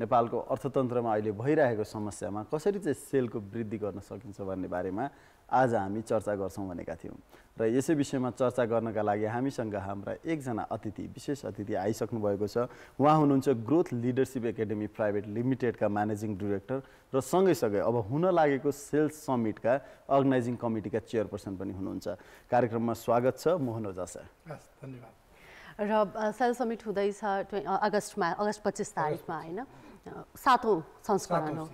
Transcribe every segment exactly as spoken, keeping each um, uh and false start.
नेपालको अर्थतन्त्रमा अहिले भइरहेको समस्यामा कसरी चाहिँ सेलको वृद्धि गर्न सकिन्छ भन्ने बारेमा आज हामी चर्चा गर्छौं भनेका थियौं र यसै विषयमा चर्चा गर्नका लागि हामीसँग हाम्रा एकजना अतिथि विशेष अतिथि आइसक्नु भएको छ। उहाँ हुनुहुन्छ ग्रोथ लिडरशिप एकेडेमी प्राइभेट लिमिटेडका म्यानेजिङ डाइरेक्टर र सँगैसँगै अब हुन लागेको सेल्स समिटका अर्गनाइजिङ कमिटीका चेयरपर्सन पनि हुनुहुन्छ। कार्यक्रममा स्वागत छ मोहन ओझा सर। धन्यवाद। र सेल्स समिट हुँदैछ अगस्तमा अगस्त पच्चीस तारिखमा हैन सातौं संस्करण हो।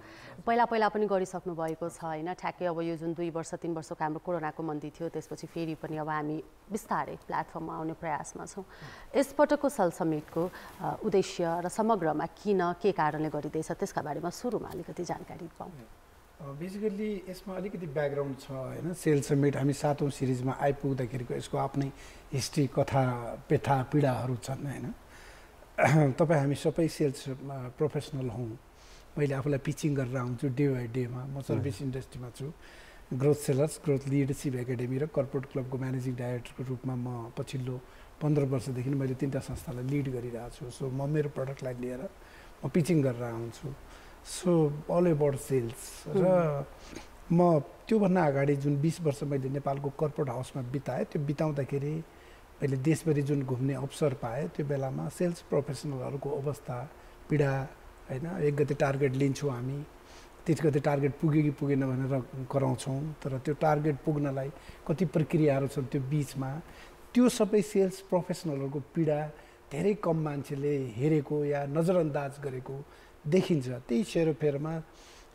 पहिला पहिला पनि गरिसक्नु भएको छ हैन ठ्याक्कै अब यो जुन दुई वर्ष तीन वर्षको हाम्रो कोरोनाको मन्दी थियो त्यसपछि फेरि पनि अब हामी बिस्तारै प्लेटफर्ममा आउने प्रयासमा छौं। यसपटकको सेल्स समिटको उद्देश्य र समग्रमा किन के कारणले गरिदैछ त्यसका बारेमा सुरुमा अलिकति जानकारी पाऊँ। बेसिकली यसमा अलिकति ब्याकग्राउन्ड छ हैन सेल्स समिट हामी सातौं सिरिजमा आइपुग्दाखेरिको यसको आफ्नै हिस्ट्री कथा पेथा पीडाहरू छन् हैन। तपाईं हामी सबै सेल्स प्रोफेसनल हौं। मैले आफूलाई पिचिङ गरेर आउँछु डे बाई डेमा। म सर्भिस इन्डस्ट्रीमा छु। Growth sellers growth leadership academy र कर्पोरेट क्लबको म्यानेजिङ डाइरेक्टरको रूपमा म पछिल्लो पन्ध्र वर्षदेखि मैले तिनवटा संस्थालाई लिड गरिरहेको छु। सो म मेरो प्रडक्टलाई लिएर म पिचिङ गरेर आउँछु। So all about sales. र म त्योभन्दा अगाडि जुन बिस वर्ष मैले नेपालको कर्पोरेट हाउसमा बिताएँ त्यो बिताउँदाखेरि मैले देशभरि जुन घुम्ने अवसर पाएँ त्यो बेलामा सेल्स प्रोफेसनलहरूको अवस्था पीडा हैन। एक गते टार्गेट लिन्छौँ हामी तीस गते टार्गेट पुग्यो कि पुगेन भनेर कराउँछौँ तर त्यो टार्गेट पुग्नलाई कति प्रक्रियाहरू छन् त्यो बीचमा त्यो सबै सेल्स प्रोफेसनलहरूको पीडा धेरै कम मान्छेले हेरेको या नजरअन्दाज गरेको देखिन्छ। त्यही सेरोफेरमा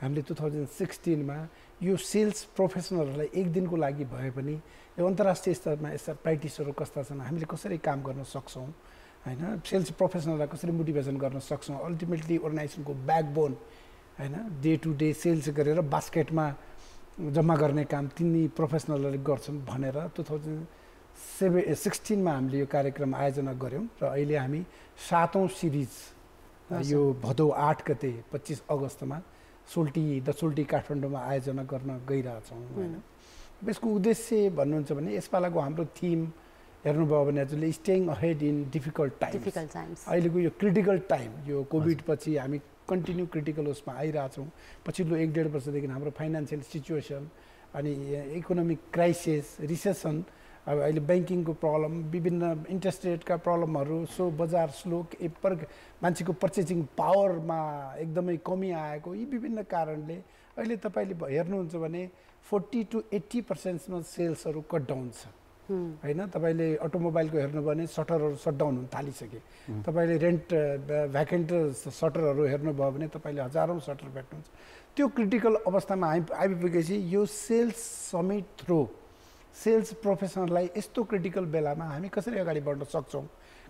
हामीले टु थाउजन्ड सिक्सटिनमा यो सेल्स प्रोफेसनलहरूलाई एक दिनको लागि भए पनि यो अन्तर्राष्ट्रिय स्तरमा यस्ता प्र्याक्टिसहरू कस्ता छन् हामीले कसरी काम गर्न सक्छौँ हैन सेल्स प्रोफेसनललाई कसरी मोटिभेसन गर्न सक्छौँ अल्टिमेटली अर्गनाइजेसनको ब्याकबोन हैन डे टु डे सेल्स गरेर बास्केटमा जम्मा गर्ने काम तिनी प्रोफेसनलहरूले गर्छन् भनेर टु थाउजन्ड सेभेन सिक्सटिनमा हामीले यो कार्यक्रम आयोजना गऱ्यौँ र अहिले हामी सातौँ सिरिज यो भदौ आठ गते पच्चिस अगस्तमा सोल्टी दसोल्टी काठमाडौँमा आयोजना गर्न गइरहेछौँ हैन। यसको उद्देश्य भन्नुहुन्छ भने यसपालाको हाम्रो थिम हेर्नुभयो भने हजुरले staying ahead in difficult times. अहिलेको यो क्रिटिकल टाइम यो कोभिड पछि हामी कन्टिन्यू क्रिटिकल उसमा आइरहेछौँ। पछिल्लो एक डेढ वर्षदेखि हाम्रो फाइनेन्सियल सिचुएसन अनि इकोनोमिक क्राइसिस रिसेसन अब अहिले ब्याङ्किङको प्रब्लम विभिन्न इन्ट्रेस्ट रेटका प्रब्लमहरू सो बजार स्लोक ए पर मान्छेको पर्चेसिङ पावरमा एकदमै कमी आएको यी विभिन्न कारणले अहिले तपाईँले हेर्नुहुन्छ भने फोर्टी टु एट्टी पर्सेन्टमा सेल्सहरू कट डाउन छ हैन। तपाईँले अटोमोबाइलको हेर्नुभयो भने सटरहरू सटडाउन हुन थालिसके। तपाईँले रेन्ट भ्याकेन्ट सटरहरू हेर्नुभयो भने तपाईँले हजारौँ सटर भेट्नुहुन्छ। त्यो क्रिटिकल अवस्थामा हामी आइपुगेपछि यो सेल्स समिट थ्रू सेल्स प्रोफेसनललाई यस्तो क्रिटिकल बेलामा हामी कसरी अगाडि बढ्न सक्छौँ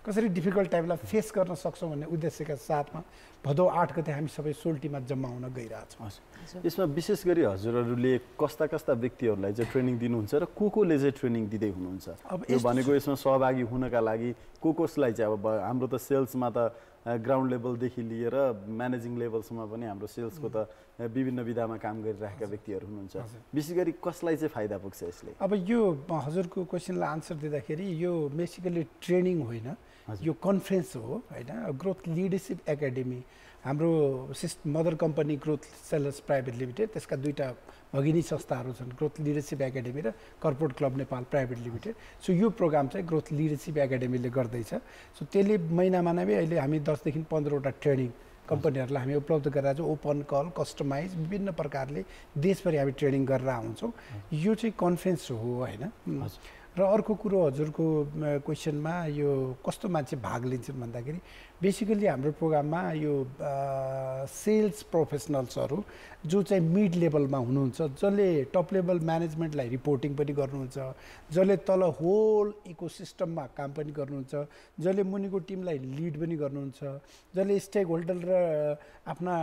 कसरी डिफिकल्ट टाइमलाई फेस गर्न सक्छौँ भन्ने उद्देश्यका साथमा भदौ आठ गते हामी सबै सोल्टीमा जम्मा हुन गइरहेछौँ। यसमा विशेष गरी हजुरहरूले कस्ता कस्ता व्यक्तिहरूलाई चाहिँ ट्रेनिङ दिनुहुन्छ र को कोले चाहिँ ट्रेनिङ दिँदै हुनुहुन्छ? अब यो भनेको यसमा सहभागी हुनका लागि को कसलाई चाहिँ अब हाम्रो त सेल्समा त ग्राउन्ड लेभलदेखि लिएर म्यानेजिङ लेभलसम्म पनि हाम्रो सेल्सको त विभिन्न विधामा काम गरिरहेका व्यक्तिहरू हुनुहुन्छ। विशेष गरी कसलाई चाहिँ फाइदा पुग्छ यसले? अब यो हजुरको क्वेसनलाई आन्सर दिँदाखेरि यो बेसिकली ट्रेनिङ होइन यो कन्फ्रेन्स हो हैन। ग्रोथ लिडरशिप एकाडेमी हाम्रो sister mother company growth sellers private limited त्यसका दुईवटा भगिनी संस्थाहरू छन् ग्रोथ लिडरशिप एकाडेमी र corporate club Nepal private limited. So यो प्रोग्राम चाहिँ ग्रोथ लिडरशिप एकाडेमीले गर्दैछ। सो त्यसले महिनामा नै अहिले हामी दसदेखि पन्ध्रवटा ट्रेनिङ कम्पनीहरूलाई हामी उपलब्ध गरेर चाहिँ ओपन कल कस्टमाइज विभिन्न प्रकारले देशभरि हामी ट्रेनिङ गरेर आउँछौँ। यो चाहिँ कन्फ्रेन्स हो होइन। र अर्को कुरो हजुरको क्वेसनमा यो कस्तो मान्छे भाग लिन्छन् भन्दाखेरि बेसिकली हाम्रो प्रोग्राममा यो आ, सेल्स प्रोफेसनल्सहरू जो चाहिँ मिड लेभलमा हुनुहुन्छ जसले टप लेभल म्यानेजमेन्टलाई रिपोर्टिङ पनि गर्नुहुन्छ जसले तल होल इकोसिस्टममा काम पनि गर्नुहुन्छ जसले मुनिको टिमलाई लिड पनि गर्नुहुन्छ जसले स्टेक होल्डर र आफ्ना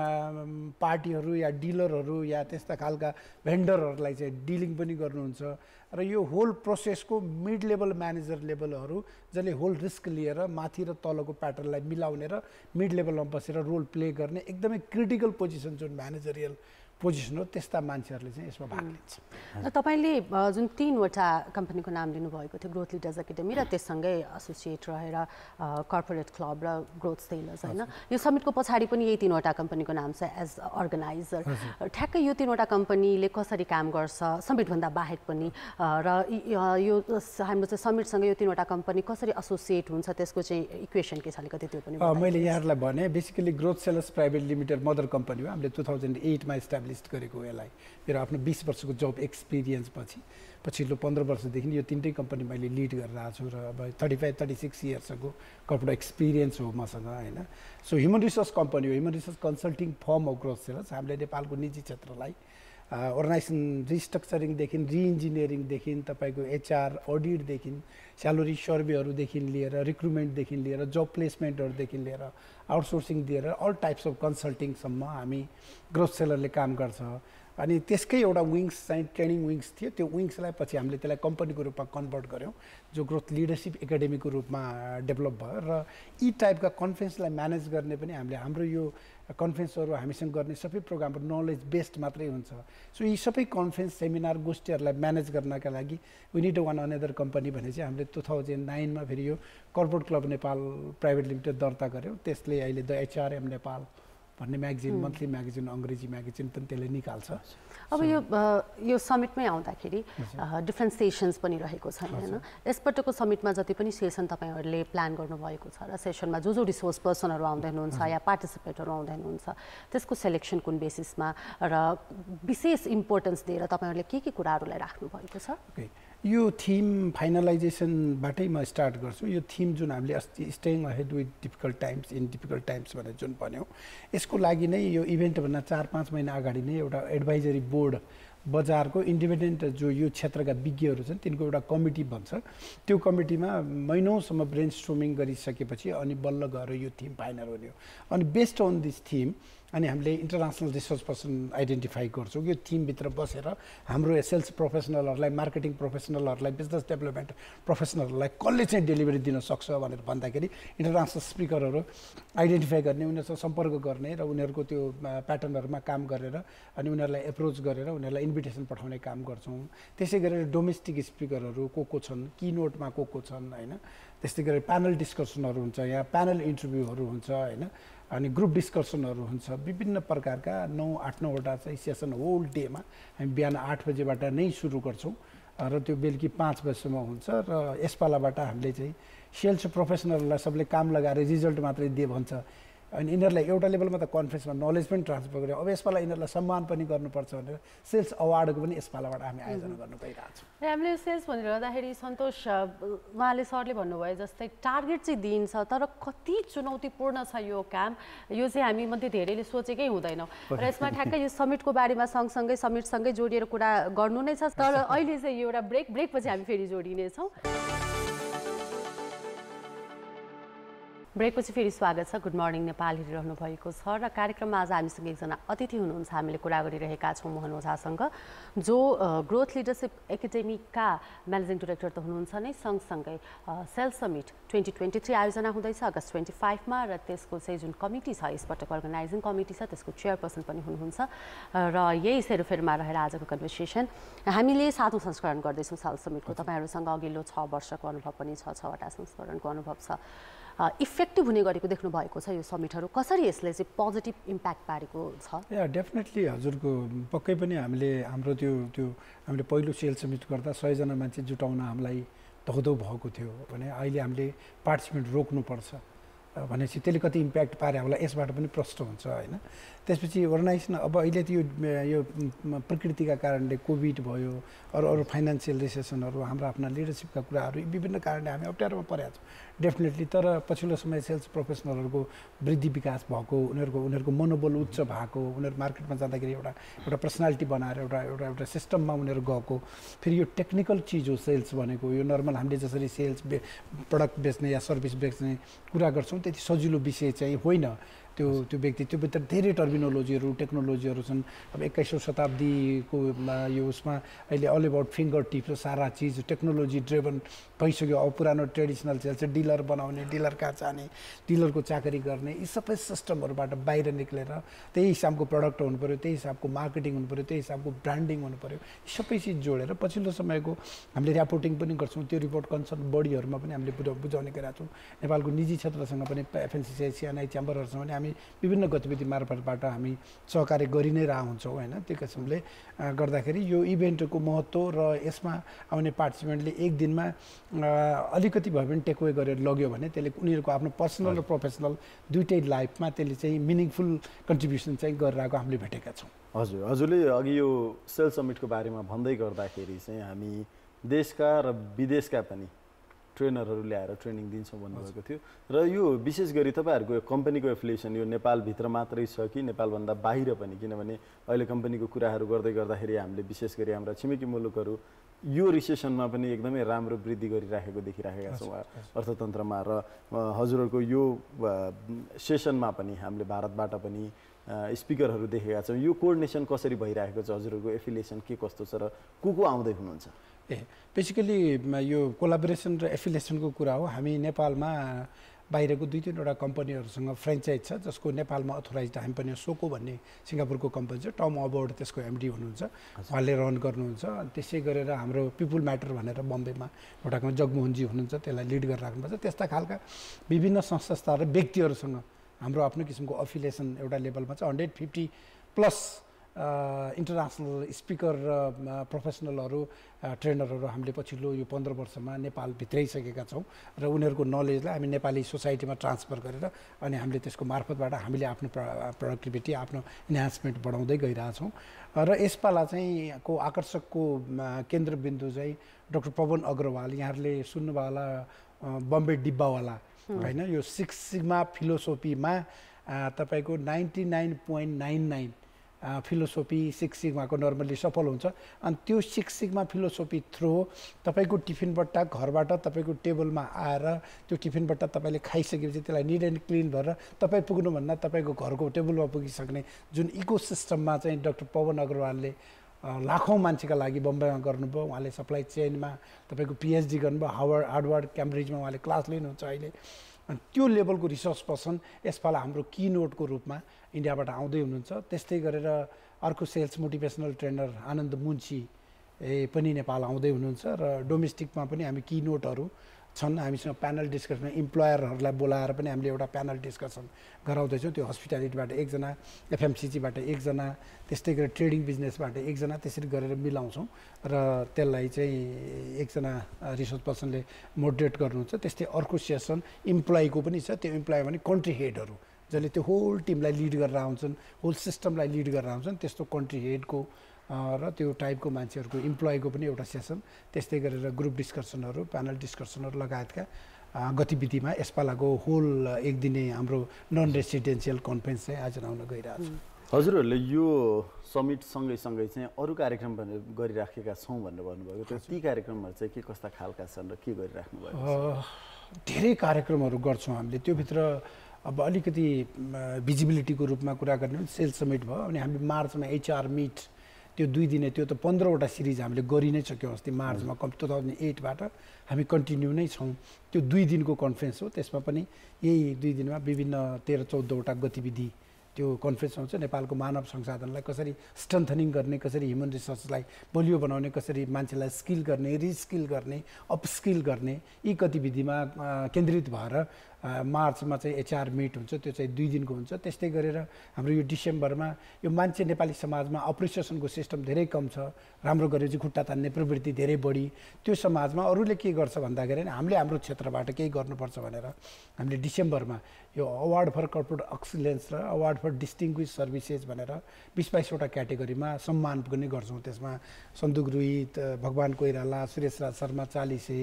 पार्टीहरू या डिलरहरू या त्यस्ता खालका भेन्डरहरूलाई चाहिँ डिलिङ पनि गर्नुहुन्छ र यो होल प्रोसेसको मिड लेभल म्यानेजर लेभलहरू जसले होल रिस्क लिएर माथि र तलको प्याटर्नलाई मिलाउने र मिड लेभलमा बसेर रोल प्ले गर्ने एकदमै क्रिटिकल पोजिसन जुन म्यानेजरियल पोजिसन हो त्यस्ता मान्छेहरुले चाहिँ यसमा भाग लिन्छ। र तपाईले जुन तीनवटा कम्पनीको नाम लिनु भएको थियो ग्रोथ लिडर्स एकेडेमी र त्यससँगै एसोसिएट रहेर कर्पोरेट क्लब र ग्रोथ सेलर्स हैन यो समिटको पछाडी पनि यही तीनवटा कम्पनीको नाम छ एज अर्गनाइजर। ठ्याक्कै यो तीनवटा कम्पनीले कसरी काम गर्छ समिट भन्दा बाहेक पनि र यो हाम्रो चाहिँ समिट सँग यो तीनवटा कम्पनी कसरी एसोसिएट हुन्छ त्यसको चाहिँ इक्वेसन के छ अलिकति त्यो पनि बताइदिनु। मैले यहाँहरुलाई भने basically growth sellers private limited mother company हो। हामीले दुई हजार आठ मा एस्टाब्लिश गरेको यसलाई मेरो आफ्नो बीस वर्षको जब एक्सपिरियन्स पछि पछिल्लो पन्ध्र वर्षदेखि यो तीनटै कम्पनी मैले लिड गरिरहेको छु र अब पैँतीस छत्तीस इयर्सको कर्पोरेट एक्सपिरियन्स हो मसँग हैन। सो ह्युमन रिसोर्स कम्पनी हो, ह्युमन रिसोर्स कन्सल्टिङ फर्म हो ग्रोथ सेलर्स। हामीले नेपालको निजी क्षेत्रलाई अर्गनाइजेसन रिस्ट्रक्चरिङ देखि रिइन्जिनियरिङ देखि तपाईको एचआर अडिट देखि स्यालेरी सर्वेहरु देखि लिएर रिक्रुटमेन्ट देखि लिएर जब प्लेसमेन्टहरु देखि लिएर आउटसोर्सिङ दिएर अल टाइप्स अफ कन्सल्टिङ सम्म हामी ग्रोथ सेलरले काम गर्छ। अनि त्यसकै एउटा विंग्स चाहिँ ट्रेनिङ विंग्स थियो, त्यो विंग्सलाई पछि हामीले त्यसलाई कम्पनीको रूपमा कन्भर्ट गर्यौं जो ग्रोथ लिडरशिप एकाडेमीको रूपमा डेभलप भयो र यी टाइपका कन्फरेन्सलाई म्यानेज गर्ने पनि हामीले हाम्रो यो कन्फरेन्सहरु हामीसँग गर्ने सबै प्रोग्रामहरु नलेज बेस्ड मात्रै हुन्छ। सो यी सबै कन्फरेन्स सेमिनार गोष्ठीहरुलाई म्यानेज गर्नका लागि we need one another company भने चाहिँ हामीले दुई हजार नौ मा फेरि यो corporate club Nepal private limited दर्ता गर्यौं। त्यसले अहिले द एचआरएम नेपाल भन्ने magazine monthly magazine Angrezi magazine पनि त्यसले निकाल्छ। अब यो यो समिटमै आउँदाखेरि डिफ्रेन्ट सेसन्स पनि रहेको छ हैन। यसपटकको समिटमा जति पनि सेसन तपाईहरुले प्लान गर्नुभएको छ र सेसनमा जो जो रिसोर्स पर्सनहरु आउँदै हुनुहुन्छ या पार्टिसिपेटहरु आउँदै हुनुहुन्छ त्यसको सेलेक्सन कुन बेसिसमा र विशेष इम्पोर्टेन्स दिएर तपाईहरुले के के कुराहरुलाई राख्नु भएको छ? यो थीम फाइनलाइजेसन बाटै म स्टार्ट गर्छु। यो थीम जुन हामीले अस्ति staying ahead with difficult times in difficult times भनेर जुन भन्यौं यसको लागि नै यो इभेन्ट भन्दा चार पाँच महिना अगाडि नै एउटा एडभाइजरी बोर्ड बजारको इन्डिपेन्डेन्ट जो यो क्षेत्रका विज्ञहरू छन् तिनको एउटा कमिटी भन्छ। त्यो कमिटीमा महिनौसम्म ब्रेनस्टर्मिङ गरिसकेपछि अनि बल्ल गएर यो थीम फाइनल हुने हो। अनि बेस्ड अन दिस थीम अनि हामीले इन्टरनेसनल रिसोर्स पर्सन आइडेन्टिफाई गर्छौँ। यो थीमभित्र बसेर हाम्रो सेल्स प्रोफेसनलहरूलाई मार्केटिङ प्रोफेसनलहरूलाई बिजनेस डेभलपमेन्ट प्रोफेसनलहरूलाई कसले चाहिँ डेलिभरी दिन सक्छ भनेर भन्दाखेरि इन्टरनेसनल स्पिकरहरू आइडेन्टिफाई गर्ने उनीहरूसँग सम्पर्क गर्ने र उनीहरूको त्यो प्याटर्नहरूमा काम गरेर अनि उनीहरूलाई एप्रोच गरेर उनीहरूलाई इन्भिटेसन पठाउने काम गर्छौँ। त्यसै गरेर डोमेस्टिक स्पिकरहरू को को छन् किनोटमा को को छन् हैन। त्यस्तै गरेर प्यानल डिस्कसनहरू हुन्छ या प्यानल इन्टरभ्यूहरू हुन्छ हैन अनि ग्रुप डिस्कसनहरू हुन्छ। विभिन्न प्रकारका नौ आठ नौवटा चाहिँ सेसन होल डेमा हामी बिहान आठ बजेबाट नै सुरु गर्छौँ र त्यो बेलुकी पाँच बजेसम्म हुन्छ। र यसपालाबाट हामीले चाहिँ सेल्स प्रोफेसनललाई सबले काम लगाएर रिजल्ट मात्रै दिए भन्छ अनि यिनीहरूलाई एउटा लेभलमा त कन्फरेन्समा नलेज पनि ट्रान्सफर गरे अब यसपाला यिनीहरूलाई सम्मान पनि गर्नुपर्छ भनेर सेल्स अवार्डको पनि यसपालाबाट हामी आयोजना गर्नु पाइरहेको छ। र हामीले सेल्स भनिरहँदाखेरि सन्तोष उहाँले सरले भन्नुभयो जस्तै टार्गेट चाहिँ दिइन्छ तर कति चुनौतीपूर्ण छ यो काम, यो चाहिँ हामी मध्ये धेरैले सोचेकै हुँदैनौँ। र यसमा ठ्याक्कै यो समिटको बारेमा सँगसँगै समिटसँगै जोडिएर कुरा गर्नु नै छ तर अहिले चाहिँ यो एउटा ब्रेक ब्रेक पछि हामी फेरि जोडिनेछौँ। ब्रेकपछि फेरि स्वागत छ। गुड मर्निङ नेपाल हेरिरहनु भएको छ र कार्यक्रममा आज हामीसँग एकजना अतिथि हुनुहुन्छ। हामीले कुरा गरिरहेका छौँ मोहन ओझासँग जो ग्रोथ लिडरशिप एकाडेमीका म्यानेजिङ डाइरेक्टर त हुनुहुन्छ नै सँगसँगै सेल्स समिट दुई हजार तेइस आयोजना हुँदैछ अगस्त पच्चीस मा र त्यसको चाहिँ जुन कमिटी छ यसपटक अर्गनाइजिङ कमिटी छ त्यसको चेयरपर्सन पनि हुनुहुन्छ र यही सेरोफेरमा रहेर आजको कन्भर्सेसन हामीले सातौँ संस्करण गर्दैछौँ सेल्स समिटको। तपाईँहरूसँग अघिल्लो छ वर्षको अनुभव पनि छ, छवटा संस्करणको अनुभव छ। इफेक्टिभ हुने गरेको देख्नु भएको छ यो समिटहरु, कसरी यसले चाहिँ पोजिटिभ इम्प्याक्ट पारेको छ? या डेफिनेटली हजुरको पक्कै पनि हामीले हाम्रो त्यो त्यो हामीले पहिलो सेल्स समिट गर्दा सयजना मान्छे जुटाउन हामीलाई धौधौ भएको थियो भने अहिले हामीले पार्टिसिपेन्ट रोक्नुपर्छ भनेपछि त्यसले कति इम्प्याक्ट पार्यो हामीलाई यसबाट पनि प्रश्न हुन्छ हैन। त्यसपछि अर्गनाइजेसन अब अहिले त्यो यो प्रकृतिका कारणले कोभिड भयो अरू अरू फाइनेन्सियल रिसेसनहरू हाम्रो आफ्ना लिडरसिपका कुराहरू विभिन्न कारणले हामी अप्ठ्यारोमा परेका छौँ डेफिनेटली। तर पछिल्लो समय सेल्स प्रोफेसनलहरूको वृद्धि विकास भएको उनीहरूको उनीहरूको मनोबल उच्च भएको उनीहरू मार्केटमा जाँदाखेरि एउटा एउटा पर्सनालिटी बनाएर एउटा एउटा एउटा सिस्टममा उनीहरू गएको फेरि यो टेक्निकल चिज हो सेल्स भनेको। यो नर्मल हामीले जसरी सेल्स प्रडक्ट बेच्ने या सर्भिस बेच्ने कुरा गर्छौँ त्यति सजिलो विषय चाहिँ होइन। त्यो त्यो व्यक्ति त्यो भित्र धेरै टर्मिनोलोजीहरु टेक्नोलोजीहरु छन् अब एक्काइसौं शताब्दीको यो उसमा अहिले ऑल अबाउट फिंगर टिप सारा चीज टेक्नोलोजी ड्रिभन भइसक्यो अब पुरानो ट्रेडिसनल सेल्स डीलर बनाउने डीलर कहाँ जाने डीलरको चाकरी गर्ने यी सबै सिस्टमहरुबाट बाहिर निक्लेर त्यही हिसाबको प्रोडक्ट हुनु पर्यो त्यही हिसाबको मार्केटिङ हुनु पर्यो त्यही हिसाबको ब्रान्डिङ हुनु पर्यो सबै चीज जोडेर पछिल्लो समयको हामीले रिपोर्टिङ पनि गर्छौं त्यो रिपोर्ट कन्सर्न बडीहरुमा पनि हामीले बुझाउने गरेका छौं नेपालको निजी क्षेत्रसँग पनि एफएनसीसी सीएनआई च्याम्बरहरुसँग पनि हामी विभिन्न गतिविधि मार्फतबाट हामी सहकार्य गरि नै रहा हुन्छौं हैन त्यो किसिमले गर्दाखेरि यो इभेन्टको महत्त्व र यसमा आउने पार्टिसिपेन्टले एक दिनमा अलिकति भए पनि टेकअवे गरेर लग्यो भने त्यसले उनीहरुको आफ्नो पर्सनल र प्रोफेसनल दुईटै लाइफमा त्यसले चाहिँ मिनिङफुल कन्ट्रिब्युसन चाहिँ गरिरहेको हामीले भेटेका छौं हजुर हजुरले अघि यो सेल्स समिटको बारेमा भन्दै गर्दाखेरि चाहिँ हामी देशका र विदेशका पनि ट्रेनरहरु ल्याएर ट्रेनिङ दिन्छौं भन्नुभएको थियो र यो विशेष गरी तपाईहरुको यो कम्पनीको एफिलिएसन यो नेपाल भित्र मात्रै छ कि नेपाल भन्दा बाहिर पनि किनभने अहिले कम्पनीको कुराहरु गर्दै गर्दाखेरि हामीले विशेष गरी हाम्रा छिमेकी मुलुकहरु यो रिसेसनमा पनि एकदमै राम्रो वृद्धि गरिराखेको देखिराखेका छौं अर्थतन्त्रमा र हजुरहरुको यो सेसनमा पनि हामीले भारतबाट पनि स्पिकरहरु देखेका छौं यो कोर्डिनेसन कसरी भइराखेको छ हजुरहरुको एफिलिएसन के कस्तो छ र को को आउँदै हुनुहुन्छ ए बेसिकली यो कोलाबोरेसन र एफिलिएसनको कुरा हो हामी नेपालमा बाहिरको दुई तीनवटा कम्पनीहरुसँग फ्र्यान्चाइज छ जसको नेपालमा अथोराइज्ड हामी पनि सोको भन्ने सिंगापुरको कम्पनी छ टम अबोर्ड त्यसको एमडी हुनुहुन्छ उहाँले रन गर्नुहुन्छ अनि त्यसै गरेर हाम्रो पीपल म्याटर भनेर बम्बेमा एउटा जगमोहनजी हुनुहुन्छ त्यसलाई लिड गरेर राख्नुहुन्छ त्यस्ता खालका विभिन्न संस्था र व्यक्तिहरुसँग हाम्रो आफ्नो किसिमको एफिलिएसन एउटा लेभलमा छ एक सय पचास प्लस इन्टरनेशनल स्पिकर र प्रोफेसनलहरु ट्रेनरहरु हामीले पछिल्लो यो पन्ध्र वर्षमा नेपाल भित्राइसकेका छौं र उनीहरुको नलेजलाई हामी नेपाली सोसाइटीमा ट्रान्सफर गरेर अनि हामीले त्यसको मार्फतबाट हामीले आफ्नो प्रोडक्टिभिटी आफ्नो एनहान्समेन्ट बढाउँदै गइरहेका छौं र यसपाला चाहिँ को आकर्षकको केन्द्रबिन्दु चाहिँ डाक्टर पवन अग्रवाल यहाँहरुले सुन्नुभाला बम्बे डिब्बावाला हैन यो सिक्स सिग्मा फिलोसोफीमा तपाईको निन्यानब्बे दशमलव नौ नौ फिलोसोफी सिक्स सिग्माको नर्मली सफल हुन्छ अनि त्यो सिक्स सिग्मा फिलोसोफी थ्रू तपाईको टिफिन बट्टा घरबाट तपाईको टेबलमा आएर त्यो टिफिन बट्टा तपाईले खाइसकेपछि त्यसलाई नीट एन्ड क्लीन भएर तपाई पुग्नु भन्दा तपाईको घरको टेबलमा पुगिसक्ने जुन इकोसिस्टममा चाहिँ डाक्टर पवन अग्रवालले लाखौं मान्छेका लागि बम्बेमा गर्नुभयो उहाँले सप्लाई चेनमा तपाईको पीएचडी गर्नुभयो हार्वर्ड हार्वर्ड क्याम्ब्रिजमा उहाँले क्लास लिनुहुन्छ अहिले अनि त्यो लेभलको रिसर्च पर्सन यसपाल हाम्रो की नोटको रूपमा इन्डियाबाट आउँदै हुनुहुन्छ त्यस्तै गरेर अर्को सेल्स मोटिभेसनल ट्रेनर आनन्द मुन्शी पनि नेपाल आउँदै हुनुहुन्छ र डोमेस्टिकमा पनि हामी की नोटहरु छन् हामीसँग प्यानल डिस्कसनमा इम्प्लॉयरहरुलाई बोलाएर पनि हामीले एउटा प्यानल डिस्कसन गराउँदै छौं त्यो हस्पिटालिटीबाट एकजना एफएमसीजीबाट एकजना त्यस्तै गरेर ट्रेडिङ बिजनेसबाट एकजना त्यसरी गरेर मिलाउँछौं र त्यसलाई चाहिँ एकजना रिसोर्स पर्सनले मोडरेट गर्नुहुन्छ त्यस्तै अर्को सेसन इम्प्लॉयको पनि छ त्यो इम्प्लॉय भने कन्ट्री हेडहरु जसले त्यो होल टिमलाई लिड गरेर आउँछन् होल सिस्टमलाई लिड गरेर आउँछन् त्यस्तो कन्ट्री हेडको र त्यो टाइपको मान्छेहरुको इम्प्लॉयको पनि एउटा सेसन त्यस्तै गरेर ग्रुप डिस्कसनहरु प्यानल डिस्कसनहरु लगायतका गतिविधिमा यसपालाको होल एक दिने हाम्रो नन रेसिडेन्शियल कन्फरेन्स चाहिँ आयोजना हुन गइरहेछ हजुरहरुले यो समिट सँगै सँगै चाहिँ अरु कार्यक्रम गरिराखेका छौं भनेर भन्नुभयो त्यो ती कार्यक्रमहरु चाहिँ के कस्ता खालका छन् र के गरिराख्नु भएको छ धेरै कार्यक्रमहरु गर्छौं हामीले त्यो भित्र अब अलिकति भिजिबिलिटीको रूपमा कुरा गर्ने सेल्स समिट भयो अनि हामी मार्चमा एचआर मिट त्यो दुई दिने त्यो त पन्ध्रवटा सिरिज हामीले गरि नै सक्यौ अस्ति मार्चमा दुई हजार आठ बाट हामी कन्टिन्यु नै छौं त्यो दुई दिनको कन्फरेन्स हो त्यसमा पनि यही दुई दिनमा विभिन्न तेह्र चौध वटा गतिविधि त्यो कन्फरेन्स हुन्छ नेपालको मानव संसाधनलाई कसरी स्ट्रेन्थनिङ गर्ने कसरी ह्युमन रिसोर्सलाई बलियो बनाउने कसरी मान्छेलाई स्किल गर्ने रिस्किल गर्ने अपस्किल गर्ने यी गतिविधिमा केन्द्रित भएर मार्चमा चाहिँ एचआर मिट हुन्छ त्यो चाहिँ दुई दिनको हुन्छ त्यस्तै गरेर हाम्रो यो डिसेम्बरमा यो मान्छे नेपाली समाजमा अप्रिसिएसनको सिस्टम धेरै कम छ राम्रो गरेपछि खुट्टा तान्ने प्रवृत्ति धेरै बढी त्यो समाजमा अरूले के गर्छ भन्दाखेरि हामीले हाम्रो क्षेत्रबाट केही गर्नुपर्छ भनेर हामीले डिसेम्बरमा यो अवार्ड फर कर्पोरेट एक्सिलेन्स र अवार्ड फर डिस्टिंग्विश सर्भिसेस भनेर बाइस बाइस वटा क्याटेगोरीमा सम्मान पनि गर्छौं त्यसमा सन्दुक रुहित भगवान कोइराला सुरेश राज शर्मा चालिसे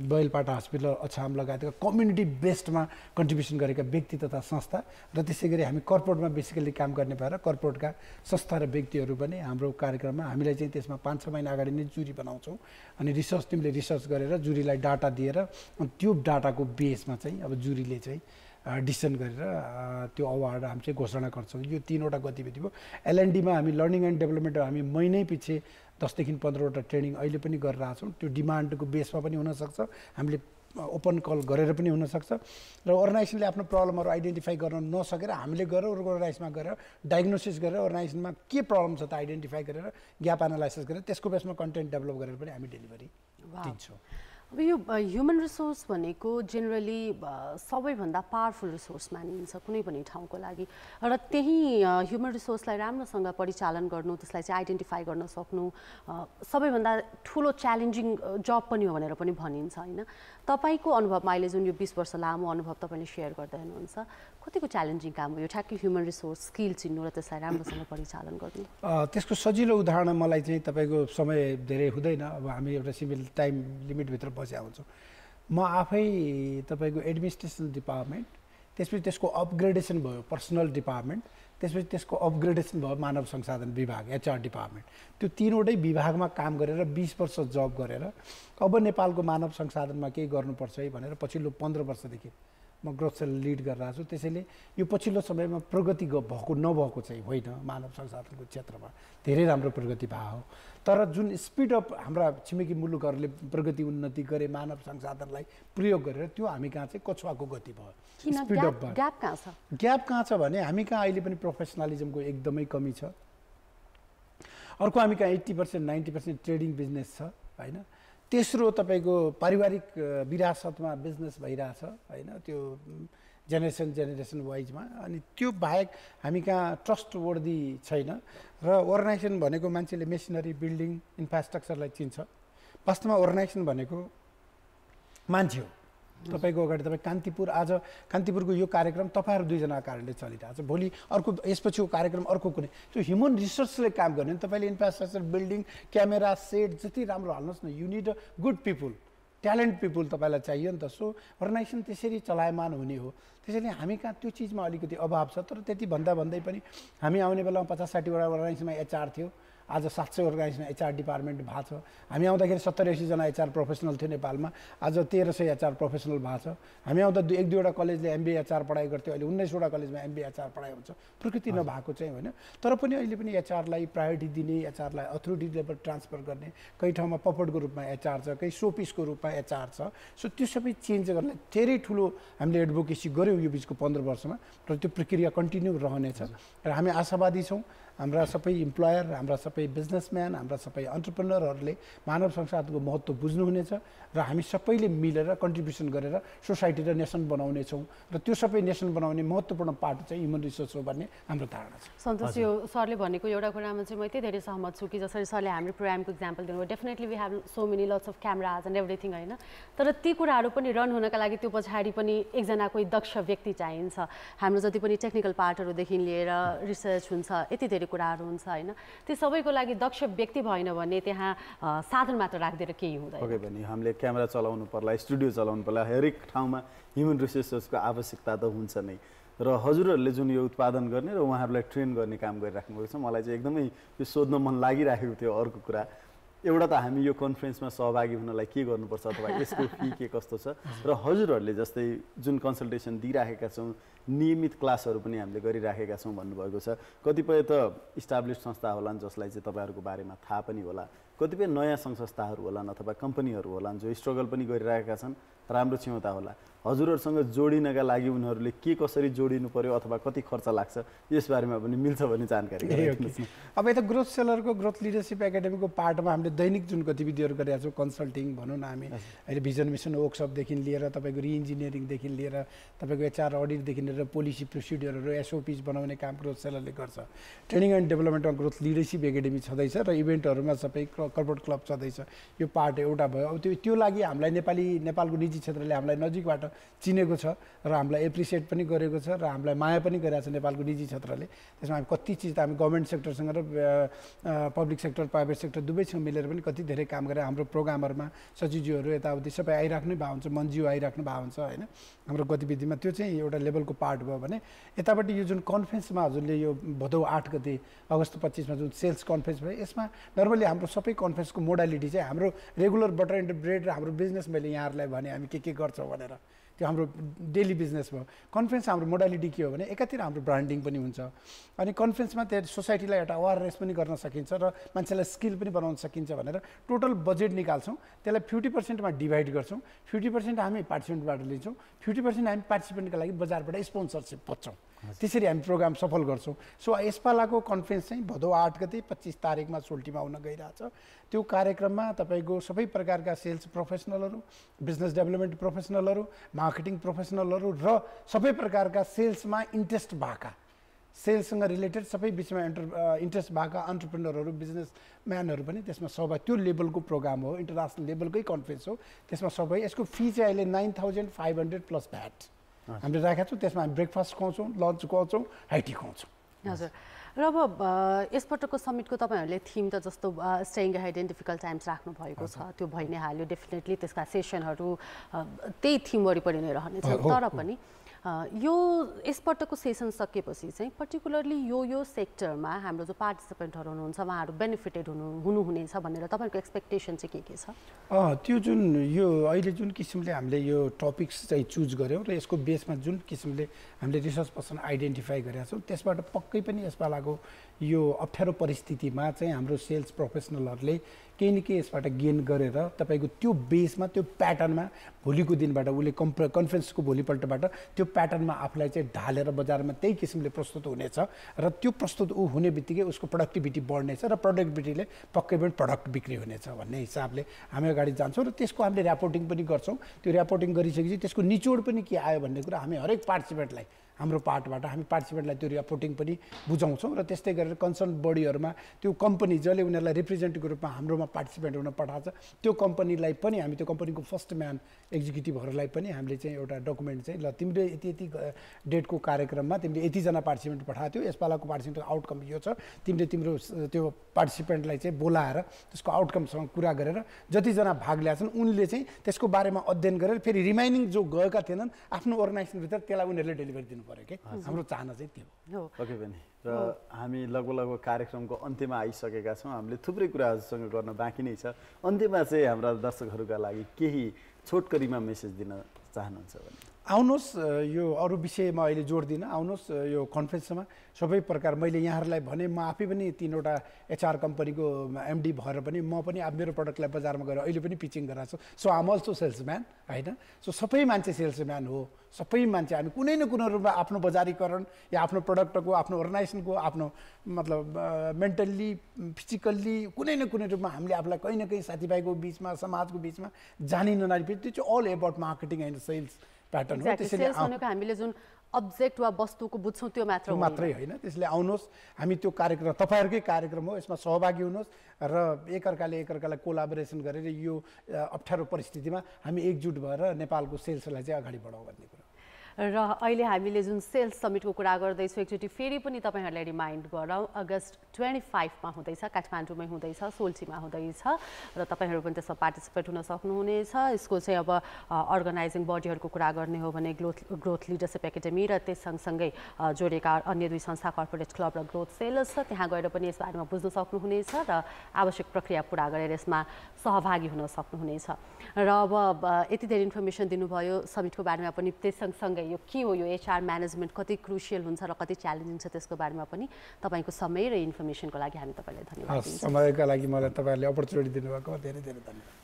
बैलपाटा हस्पिटल अछाम लगायतका कम्युनिटी बेस्डमा कन्ट्रिब्युसन गरेका व्यक्ति तथा संस्था र त्यसैगरी हामी कर्पोरेटमा बेसिकली काम गर्ने भएर कर्पोरेटका संस्था र व्यक्तिहरू पनि हाम्रो कार्यक्रममा हामीले चाहिँ त्यसमा पाँच छ महिना अगाडि नै जुरी बनाउँछौं अनि रिसर्च टिमले रिसर्च गरेर जुरीलाई डाटा दिएर अनि त्यो डाटाको बेसमा चाहिँ अब जुरीले चाहिँ डिसिजन गरेर त्यो अवार्ड हामी चाहिँ घोषणा गर्छौं। यो तीनवटा गतिविधि हो। एल एन्ड डी मा हामी लर्निङ एन्ड डेभलपमेन्ट हामी महिनै पछि दस देखि पन्ध्रवटा ट्रेनिङ अहिले पनि गरेर आछौं। त्यो डिमान्डको बेसमा पनि हुन सक्छ, हामीले ओपन कल गरेर पनि हुन सक्छ र अर्गनाइजेसनले आफ्नो प्रब्लमहरु आइडेन्टिफाई गर्न नसकेर हामीले गरेर अर्गनाइजेसनमा गरेर डायग्नोसिस गरेर अर्गनाइजेसनमा के प्रब्लम छ त आइडेन्टिफाई गरेर ग्याप एनालाइसिस गरेर त्यसको बेसमा कन्टेन्ट डेभलप गरेर पनि हामी डेलिभरी दिन्छौं। अब यो ह्युमन रिसोर्स भनेको जेनरली सबैभन्दा पावरफुल रिसोर्स मानिन्छ कुनै पनि ठाउँको लागि र त्यही ह्युमन रिसोर्सलाई राम्रोसँग परिचालन गर्नु, त्यसलाई चाहिँ आइडेन्टिफाई गर्न सक्नु सबैभन्दा ठुलो च्यालेन्जिङ जब पनि हो भनेर पनि भनिन्छ हैन। तपाईको अनुभवमा अहिले जुन यो बीस वर्ष लामो अनुभव तपाईले शेयर गर्दै हुनुहुन्छ, कतिको च्यालेन्जिङ काम हो यो ठ्याक्कै ह्युमन रिसोर्स स्किल चिन्नु र त्यसलाई राम्रोसँग परिचालन गर्नु? त्यसको सजिलो उदाहरण मलाई चाहिँ तपाईको समय धेरै हुँदैन, अब हामी एउटा सीमित टाइम लिमिट भित्र म आफै तपाईको एडमिनिस्ट्रेसन डिपार्टमेन्ट, त्यसपछि त्यसको अपग्रेडेसन भयो पर्सनल डिपार्टमेन्ट, त्यसपछि त्यसको अपग्रेडेसन भयो मानव संसाधन विभाग एचआर डिपार्टमेन्ट, त्यो तीनवटै विभागमा काम गरेर बीस वर्ष जब गरेर अब नेपालको मानव संसाधनमा केही गर्नुपर्छ है भनेर पछिल्लो पन्ध्र वर्षदेखि म ग्रोथ सेल लिड गरिरहेको छु। त्यसैले यो पछिल्लो समयमा प्रगति भएको नभएको चाहिँ होइन, मानव संसाधनको क्षेत्रमा धेरै राम्रो प्रगति भएको हो तर जुन स्पिड अप हाम्रा छिमेकी मुलुकहरूले प्रगति उन्नति गरे मानव संसाधनलाई प्रयोग गरेर त्यो हामी कहाँ चाहिँ कछुवाको गति भयो, स्पिड अप भयो। ग्याप कहाँ छ? ग्याप कहाँ छ भने हामी कहाँ अहिले पनि प्रोफेसनलिजमको एकदमै कमी छ, अर्को हामी कहाँ eighty percent ninety percent trading business छ होइन, तेस्रो तपाईको पारिवारिक विरासतमा बिजनेस भइरहेछ हैन त्यो जेनेरेसन जेनेरेसन वाइजमा, अनि त्यो बाहेक हामी कहाँ ट्रस्ट वर्दी छैन र अर्गनाइजेसन भनेको मान्छेले मेसिनरी बिल्डिङ इन्फ्रास्ट्रक्चरलाई चिन्छ, वास्तवमा अर्गनाइजेसन भनेको मान्छे हो। तपाईको अगाडि तपाईँ कान्तिपुर आज कान्तिपुरको यो कार्यक्रम तपाईहरू दुईजना कारणले चलिरहेछ, भोलि अर्को यसपछिको कार्यक्रम अर्को कुनै त्यो ह्युमन रिसोर्सले काम गर्ने तपाईँले इन्फ्रास्ट्रक्चर बिल्डिङ क्यामेरा सेट जति राम्रो हाल्नुहोस् न, you need a good people talent people तपाईँलाई चाहियो नि त। सो अर्गनाइजेसन त्यसरी चलायमान हुने हो। त्यसैले हामी कहाँ त्यो चिजमा अलिकति अभाव छ तर त्यति भन्दा भन्दै पनि हामी आउने बेलामा पचास साठीवटा अर्गनाइजेसनमा एचआर थियो, आज सात सय अर्गनाइजेसनमा एचआर डिपार्टमेन्ट भएको छ, हामी आउँदाखेरि सत्तर अस्सीजना एचआर प्रोफेसनल थियो नेपालमा, आज तेह्र सय एचआर प्रोफेसनल भएको छ, हामी आउँदा एक दुईवटा कलेजले एमबीए एचआर पढाइ गर्थ्यो अहिले उन्नाइसवटा कलेजमा एमबीए एचआर पढाइ हुन्छ, प्रकृति नभएको चाहिँ होइन। तर पनि अहिले पनि एचआरलाई प्रायोरिटी दिने, एचआरलाई अथोरिटी लेभल ट्रान्सफर गर्ने, कहीँ ठाउँमा पपटको रूपमा एचआर छ, कहीँ सोपिसको रूपमा एचआर छ, सो त्यो सबै चेन्ज गर्नलाई धेरै ठुलो हामीले एडभोकेसी गऱ्यौँ यो बिचको पन्ध्र वर्षमा र त्यो प्रक्रिया कन्टिन्यू रहनेछ र हामी आशावादी छौँ। हाम्रा सबै इम्प्लोयर, हाम्रा सबै बिजनेसम्यान, हाम्रा सबै अन्टरप्रेनरहरूले मानव संसाधनको महत्त्व बुझ्नुहुनेछ र हामी सबैले मिलेर कन्ट्रिब्युसन गरेर सोसाइटी र नेसन बनाउनेछौँ र त्यो सबै नेसन बनाउने महत्त्वपूर्ण पार्ट चाहिँ ह्युमन रिसोर्स हो भन्ने हाम्रो धारणा छ। सन्तोष, यो सरले भनेको एउटा कुरामा चाहिँ म यति धेरै सहमत छु कि जसरी सरले हाम्रो प्रोग्रामको इक्जाम्पल दिनुभयो, definitely we have so many lots of cameras and everything होइन, तर ती कुराहरू पनि रन हुनका लागि त्यो पछाडि पनि एकजना कोही दक्ष व्यक्ति चाहिन्छ। हाम्रो जति पनि टेक्निकल पार्टहरूदेखि लिएर रिसर्च हुन्छ, यति धेरै कुराहरू हुन्छ हैन, त्यो सबैको लागि दक्ष व्यक्ति भएन भने त्यहाँ साधन मात्र राखिदिएर केही हुँदैन। पक्कै पनि हामीले क्यामेरा चलाउनु पर्ला, स्टुडियो चलाउनु पर्ला, हरेक ठाउँमा ह्युमन रिसोर्सको आवश्यकता त हुन्छ नै र हजुरहरूले जुन यो उत्पादन गर्ने र उहाँहरूलाई ट्रेन गर्ने काम गरिराख्नुभएको छ, मलाई चाहिँ एकदमै यो सोध्न मन लागिरहेको थियो। अर्को कुरा एउटा त हामी यो कन्फरेन्समा सहभागी हुनलाई के गर्नुपर्छ अथवा यसको फी के कस्तो छ र हजुरहरूले जस्तै जुन कन्सल्टेसन दिइराखेका छौँ, नियमित क्लासहरू पनि हामीले गरिराखेका छौँ भन्नुभएको छ, कतिपय त इस्टाब्लिस संस्था होलान् जसलाई चाहिँ तपाईँहरूको बारेमा थाहा पनि होला, कतिपय नयाँ सङ्घ संस्थाहरू होलान् अथवा कम्पनीहरू होलान् जो स्ट्रगल पनि गरिरहेका छन्, राम्रो क्षमता होला, हजुरहरूसँग जोडिनका लागि उनीहरूले के कसरी जोडिनु पर्यो अथवा कति खर्च लाग्छ यसबारेमा पनि मिल्छ भन्ने जानकारी। अब यता ग्रोथ सेलरको ग्रोथ लिडरसिप एकाडेमीको पार्टमा हामीले दैनिक जुन गतिविधिहरू गरेका छौँ, कन्सल्टिङ भनौँ न, हामी अहिले भिजन मिसन वर्कसपदेखि लिएर तपाईँको रिइन्जिनियरिङदेखि लिएर तपाईँको एचआर अडिटदेखि लिएर पोलिसी प्रोसिड्युरहरू एसओपिज बनाउने काम ग्रोथ सेलरले गर्छ। ट्रेनिङ एन्ड डेभलपमेन्टमा ग्रोथ लिडरसिप एकाडेमी छँदैछ र इभेन्टहरूमा सबै कर्पोरेट क्लब छँदैछ, यो पार्ट एउटा भयो। अब त्यो त्यो लागि हामीलाई नेपाली नेपालको निजी क्षेत्रले हामीलाई नजिकबाट चिनेको छ र हामीलाई एप्रिसिएट पनि गरेको छ र हामीलाई माया पनि गरिरहेछ नेपालको निजी क्षेत्रले। त्यसमा हामी कति चीज त हामी गभर्नमेन्ट सेक्टरसँग र पब्लिक सेक्टर प्राइभेट सेक्टर दुवैसँग मिलेर पनि कति धेरै काम गरेर हाम्रो प्रोग्रामहरुमा सचिवज्यूहरु यताउति सबै आइराख्नु भा हुन्छ, मन्ज्यू आइराख्नु भा हुन्छ हैन हाम्रो गतिविधिमा। त्यो चाहिँ एउटा लेभलको पार्ट भयो भने यतापटि यो जुन कन्फरेन्समा हजुरले यो भदौ आठ गते अगस्त पच्चीस मा जुन सेल्स कन्फरेन्स भयो यसमा नर्मली हाम्रो सबै कन्फरेन्सको मोडालिटी चाहिँ हाम्रो रेगुलर बटर एन्ड ब्रेड र हाम्रो बिजनेस मैले यहाँहरुलाई भने हामी के के गर्छौं भनेर त्यो हाम्रो डेली बिजनेस भयो। कन्फरेन्स हाम्रो मोडालिटी के हो भने एकातिर हाम्रो ब्रान्डिङ पनि हुन्छ अनि कन्फरेन्समा त्यो सोसाइटीलाई एउटा अवेरनेस पनि गर्न सकिन्छ र मान्छेलाई स्किल पनि बनाउन सकिन्छ भनेर टोटल बजेट निकाल्छौँ, त्यसलाई पचास प्रतिशत मा डिभाइड गर्छौँ, पचास प्रतिशत हामी पार्टिसिपेन्टबाट लिन्छौँ, पचास प्रतिशत हामी पार्टिसिपेन्टका लागि बजारबाट स्पोन्सरसिप खोज्छौँ, त्यसरी हामी प्रोग्राम सफल गर्छौँ। सो यसपालाको कन्फरेन्स चाहिँ भदौ आठ गते पच्चीस तारिकमा सोल्टीमा हुन गइरहेछ। त्यो कार्यक्रममा तपाईको सबै प्रकारका सेल्स प्रोफेसनलहरू, बिजनेस डेभलपमेन्ट प्रोफेसनलहरू, मार्केटिङ प्रोफेसनलहरू र सबै प्रकारका सेल्समा इन्ट्रेस्ट भएका, सेल्ससँग रिलेटेड सबै विषयमा इन्टर इन्ट्रेस्ट भएका एन्टरप्रेन्योरहरू, बिजनेसम्यानहरू पनि त्यसमा सबै। त्यो लेभलको प्रोग्राम हो, इन्टरनेसनल लेभलकै कन्फरेन्स हो। त्यसमा सबै यसको फी चाहिँ अहिले nine thousand five hundred plus VAT हामीले राखेका छौँ। त्यसमा हामी ब्रेकफास्ट खुवाउँछौँ, लन्च खुवाउँछौँ, हाइटी खुवाउँछौँ। हजुर, र अब यसपटकको समिटको तपाईँहरूले थिम त जस्तो staying ahead in difficult times राख्नु भएको छ, त्यो भइ नै हाल्यो, डेफिनेटली त्यसका सेसनहरू त्यही थिम वरिपरि नै रहनेछ। तर पनि यो यसपटकको सेसन सकेपछि चाहिँ पर्टिकुलरली यो यो सेक्टरमा हाम्रो जो पार्टिसिपेन्टहरू हुनुहुन्छ उहाँहरू बेनिफिटेड हुनु हुनुहुनेछ भनेर तपाईँको एक्सपेक्टेसन चाहिँ के के छ? त्यो जुन यो अहिले जुन किसिमले हामीले यो टपिक्स चाहिँ चुज गऱ्यौँ र यसको बेसमा जुन किसिमले हामीले रिसर्च पर्सन आइडेन्टिफाई गरेका छौँ त्यसबाट पक्कै पनि यसपालि यो अप्ठ्यारो परिस्थितिमा चाहिँ हाम्रो सेल्स प्रोफेसनलहरूले केही न केही यसबाट गेन गरेर तपाईको त्यो बेसमा त्यो प्याटर्नमा भोलिको दिनबाट उसले कम्प कन्फरेन्सको भोलिपल्टबाट त्यो प्याटर्नमा आफूलाई चाहिँ ढालेर बजारमा त्यही किसिमले प्रस्तुत हुनेछ र त्यो प्रस्तुत ऊ हुने बित्तिकै उसको प्रोडक्टिभिटी बढ्नेछ र प्रोडक्टिभिटीले पक्कै पनि प्रडक्ट बिक्री हुनेछ भन्ने हिसाबले हामी अगाडि जान्छौँ र त्यसको हामीले ऱ्यापोर्टिङ पनि गर्छौँ। त्यो ऱ्यापोर्टिङ गरिसकेपछि त्यसको निचोड पनि के आयो भन्ने कुरा हामी हरेक पार्टिसिपेन्टलाई हाम्रो पार्टबाट हामी पार्टिसिपेन्टलाई त्यो रिपोर्टिङ पनि बुझाउँछौँ र त्यस्तै गरेर कन्सर्न बडीहरूमा त्यो कम्पनी जसले उनीहरूलाई रिप्रेजेन्टेटिभ रूपमा हाम्रोमा पार्टिसिपेन्ट हुन पठाउँछ त्यो कम्पनीलाई पनि हामी त्यो कम्पनीको फर्स्ट म्यान एक्जिक्युटिभहरूलाई पनि हामीले चाहिँ एउटा डकुमेन्ट चाहिँ ल तिमीले यति यति डेटको कार्यक्रममा तिमीले यतिजना पार्टिसिपेन्ट पठाएको थियो, यसपालाको पार्टिसिपेन्टको आउटकम यो छ, तिमीले तिम्रो त्यो पार्टिसिपेन्टलाई चाहिँ बोलाएर त्यसको आउटकमसँग कुरा गरेर जतिजना भाग ल्याएछन् उनले चाहिँ त्यसको बारेमा अध्ययन गरेर फेरि रिमाइनिङ जो गएका थिएनन् आफ्नो अर्गनाइजेसनभित्र त्यसलाई उनीहरूले डेलिभर दिनु हाम्रो चाहना चाहिँ त्यो हो। ओके बहिनी, र हामी लगभग लगभग कार्यक्रमको अन्त्यमा आइसकेका छौँ। हामीले थुप्रै कुराहरूसँग गर्न बाँकी नै छ। अन्त्यमा चाहिँ हाम्रा दर्शकहरूका लागि केही छोटकरीमा मेसेज दिन चाहनुहुन्छ भने? आउनुहोस्, यो अरू विषयमा अहिले जोड दिन, आउनुहोस् यो कन्फरेन्समा। सबै प्रकार मैले यहाँहरूलाई भने म आफै पनि तीनवटा एचआर कम्पनीको एमडी भएर पनि म पनि मेरो प्रडक्टलाई बजारमा गएर अहिले पनि पिचिङ गराएको छु। सो आम अल्सो सेल्सम्यान होइन, सो सबै मान्छे सेल्सम्यान हो। सबै मान्छे हामी कुनै न कुनै रूपमा आफ्नो बजारीकरण या आफ्नो प्रडक्टको, आफ्नो अर्गनाइजेसनको, आफ्नो मतलब मेन्टल्ली, फिजिकल्ली कुनै न कुनै रूपमा हामीले आफूलाई कहीँ न कहीँ साथीभाइको बिचमा, समाजको बिचमा जानी ननारी त्यो चाहिँ all about marketing and sales pattern हो। त्यसैले हामीले जुन अब्जेक्ट वा वस्तुको बुझ्छौँ त्यो मात्र मात्रै होइन। त्यसले आउनुहोस्, हामी त्यो कार्यक्रम तपाईँहरूकै कार्यक्रम हो, यसमा सहभागी हुनुहोस् र एकअर्काले एकअर्कालाई कोलाबोरेसन गरेर यो अप्ठ्यारो परिस्थितिमा हामी एकजुट भएर नेपालको सेल्सलाई चाहिँ अगाडि बढाउँ भन्ने कुरा। र अहिले हामीले जुन सेल्स समिटको कुरा गर्दैछौँ एकचोटि फेरि पनि तपाईँहरूलाई रिमाइन्ड गरौँ, अगस्त ट्वेन्टी फाइभमा हुँदैछ, काठमाडौँमै हुँदैछ, सोल्चीमा हुँदैछ र तपाईँहरू पनि त्यसमा पार्टिसिपेट हुन सक्नुहुनेछ। यसको चाहिँ अब अर्गनाइजिङ बडीहरूको कुरा गर्ने हो भने ग्रोथ ग्रोथ लिडरसिप एकाडेमी र त्यस सँगसँगै जोडिएका अन्य दुई संस्था कर्पोरेट क्लब र ग्रोथ सेलर्स छ, त्यहाँ गएर पनि यसबारेमा बुझ्न सक्नुहुनेछ र आवश्यक प्रक्रिया पुरा गरेर यसमा सहभागी हुन सक्नुहुनेछ। र अब यति धेरै इन्फर्मेसन दिनुभयो समिटको बारेमा पनि, त्यस सँगसँगै यो के हो यो एचआर म्यानेजमेन्ट कति क्रुसियल हुन्छ र कति च्यालेन्जिङ छ त्यसको बारेमा पनि तपाईँको समय र इन्फर्मेसनको लागि हामी तपाईँलाई धन्यवाद दिन्छौँ। समयका लागि मलाई तपाईँहरूले अपर्च्युनिटी दिनुभएकोमा धेरै धेरै धन्यवाद।